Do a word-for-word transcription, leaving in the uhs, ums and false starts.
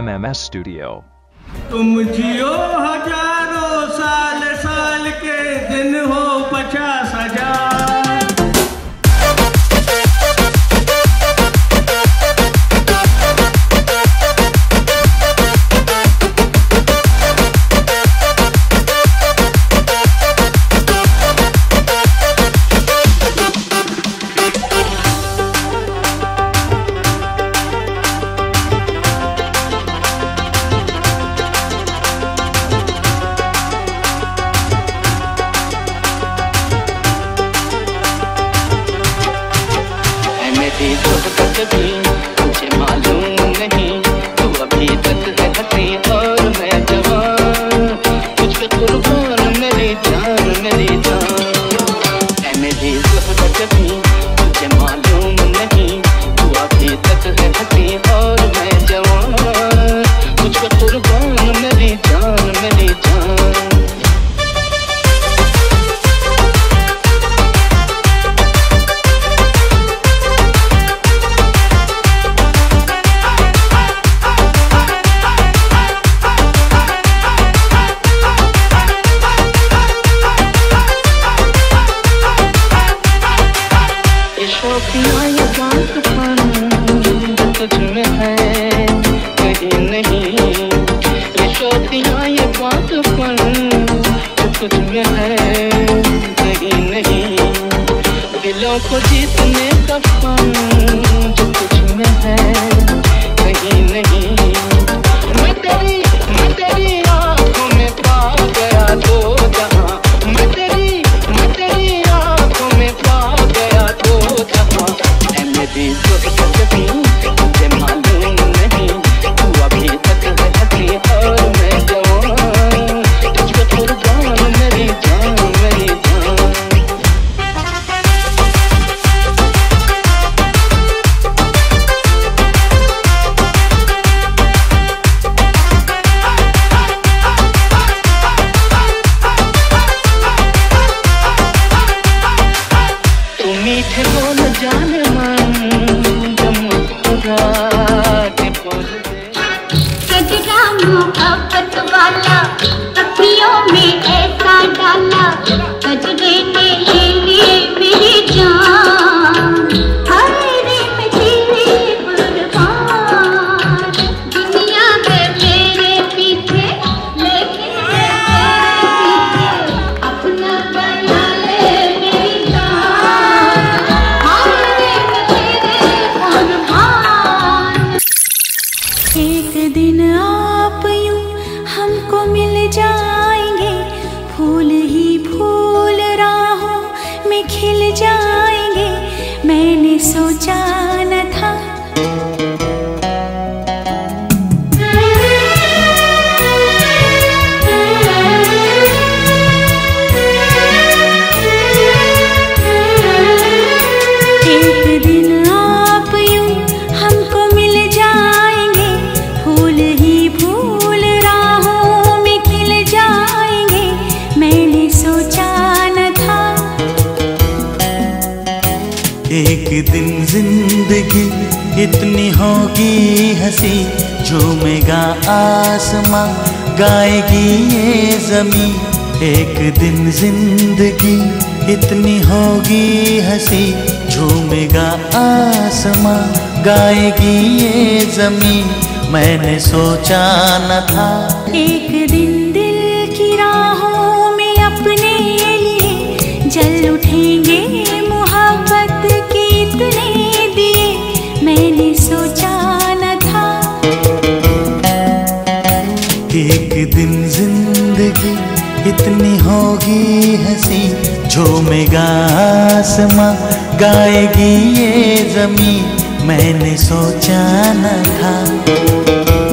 M M S Studio. तुम जियो हजारों साल साल के दिन हो पचास हजार। मुझे मालूम नहीं तू अभी तक है हसी और मैं जवान, तुझ पे कुर्बान मेरी जान मेरी जान। ऐ मेरी ज़ुल्फ़ भी मुझे मालूम नहीं तू अभी तक है हसी और मैं जवान, तुझ पे कुर्बान मेरी जान मेरी जान। तुझ में है कहीं नहीं ये शोतियाँ ये बात पर, तुझ में है कहीं नहीं दिलों को जीतने का फन, तुझ में है कहीं नहीं। मैं तेरी मैं तेरी आँखों में पा गया दो जहाँ, मैं तेरी मैं तेरी आँखों में पा गया दो जहाँ। मैं भी जो इतनी होगी हंसी, झूमेगा आसमां गाएगी ये जमीन। एक दिन जिंदगी इतनी होगी हंसी, झूमेगा आसमां गाएगी ये जमीन। मैंने सोचा न था एक दिन दिल की राहों में अपने लिए जल उठेंगे मोहब्बत के इतने दिए, मैंने सोचा न था। एक दिन जिंदगी इतनी होगी हंसी, झूमेगा आसमां गाएगी ये जमीन। मैंने सोचा न था।